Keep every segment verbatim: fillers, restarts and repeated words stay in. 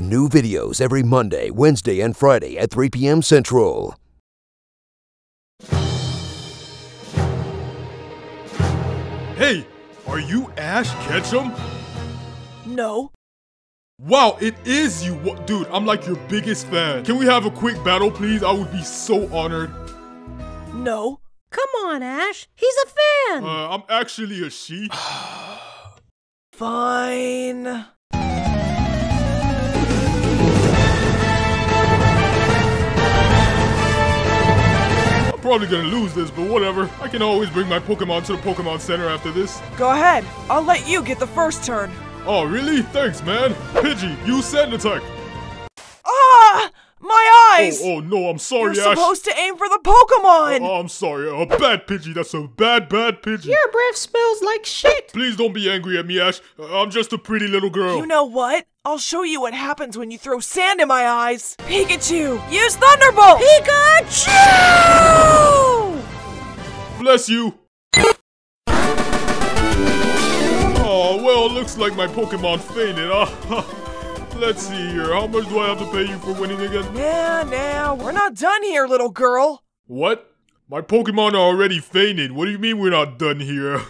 New videos every Monday, Wednesday, and Friday at three p m Central. Hey, are you Ash Ketchum? No. Wow, it is you. Dude, I'm like your biggest fan. Can we have a quick battle, please? I would be so honored. No. Come on, Ash. He's a fan. Uh, I'm actually a she. Fine. I'm probably gonna lose this, but whatever. I can always bring my Pokemon to the Pokemon Center after this. Go ahead. I'll let you get the first turn. Oh, really? Thanks, man. Pidgey, use sand attack. Ah! My eyes! Oh, oh no, I'm sorry, Ash. You're supposed to aim for the Pokemon! Oh, oh, I'm sorry. A bad Pidgey. That's a bad, bad Pidgey. Your breath smells like shit. Please don't be angry at me, Ash. I'm just a pretty little girl. You know what? I'll show you what happens when you throw sand in my eyes. Pikachu, use Thunderbolt! Pikachu! Bless you. Oh, well, looks like my Pokemon fainted. Let's see here. How much do I have to pay you for winning again? Nah, nah. We're not done here, little girl. What? My Pokemon are already fainted. What do you mean we're not done here?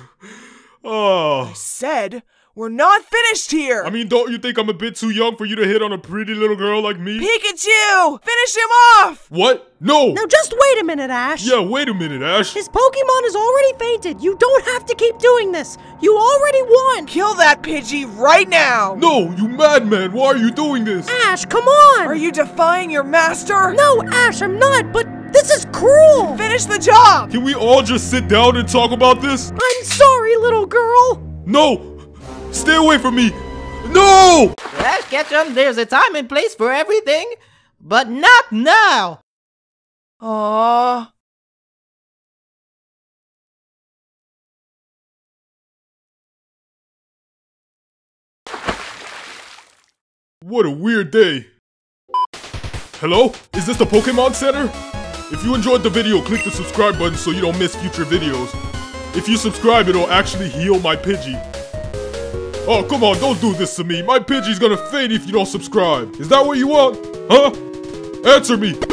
Oh. I said, we're not finished here. I mean, don't you think I'm a bit too young for you to hit on a pretty little girl like me? Pikachu! Finish him off! What? No! Now just wait a minute, Ash. Yeah, wait a minute, Ash. His Pokemon has already fainted. You don't have to keep doing this. You already won. Kill that Pidgey right now. No, you madman. Why are you doing this? Ash, come on. Are you defying your master? No, Ash, I'm not, but this is cruel. Finish the job. Can we all just sit down and talk about this? I'm sorry, little girl. No. Stay away from me! No! Ash Ketchum, there's a time and place for everything, but not now! Aww. What a weird day. Hello? Is this the Pokemon Center? If you enjoyed the video, click the subscribe button so you don't miss future videos. If you subscribe, it'll actually heal my Pidgey. Oh, come on, don't do this to me. My Pidgey's gonna faint if you don't subscribe. Is that what you want? Huh? Answer me.